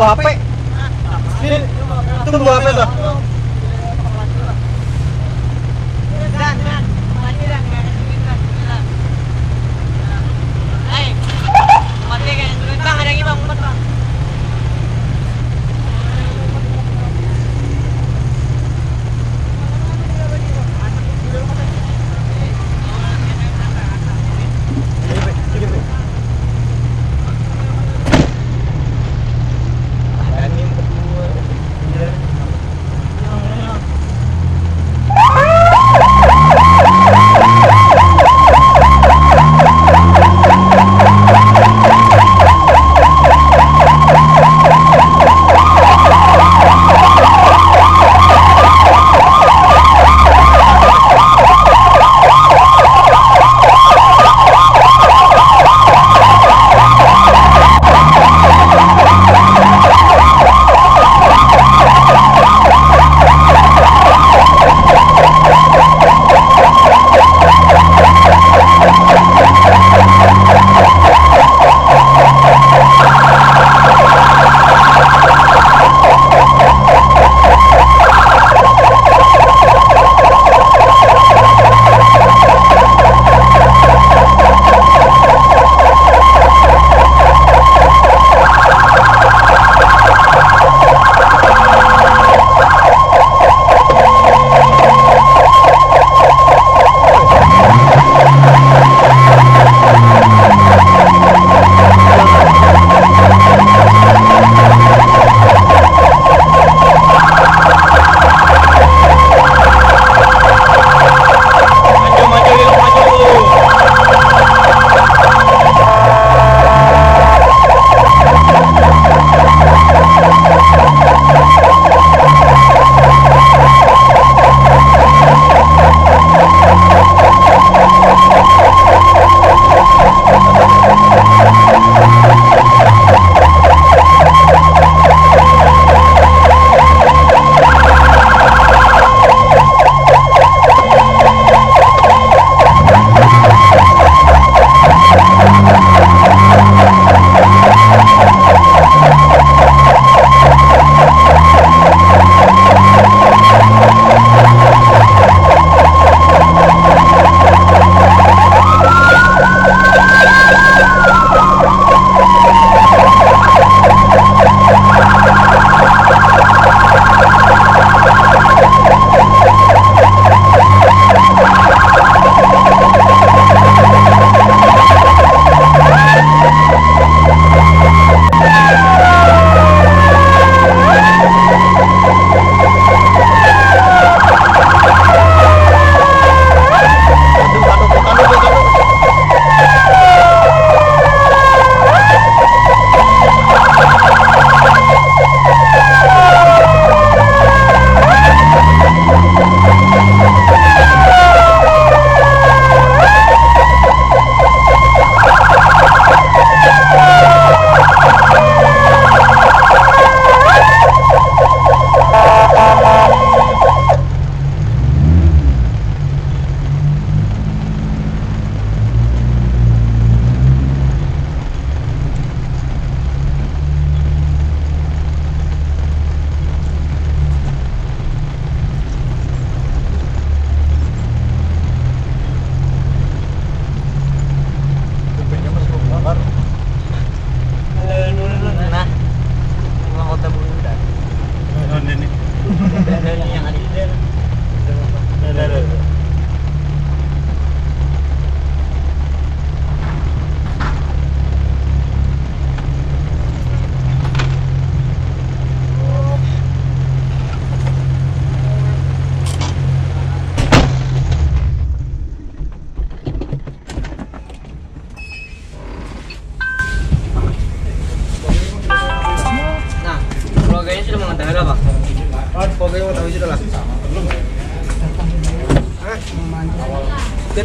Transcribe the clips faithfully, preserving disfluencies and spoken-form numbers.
bawa H P. Ini itu bawa H P tuh.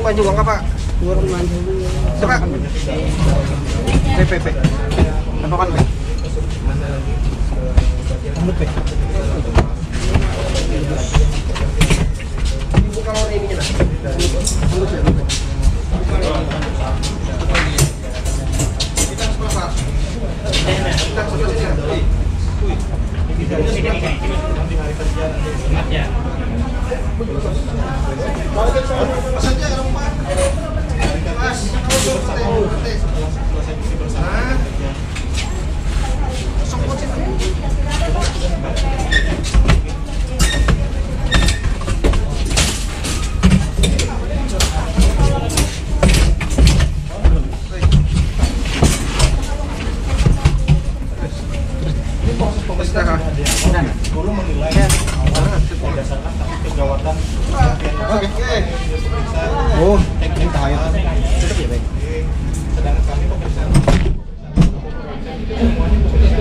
Maju bang apa? Turun maju. Coba. P P P. Tempakan P. Ambil P. Ibu kalau ini kita. Ambil P. Kita sebelah. Kita sebelah sini. pemerintah dulu menilai berdasarkan kegawatan. Oke. Oh, teknik cahaya. Sedangkan kami pemerintah semuanya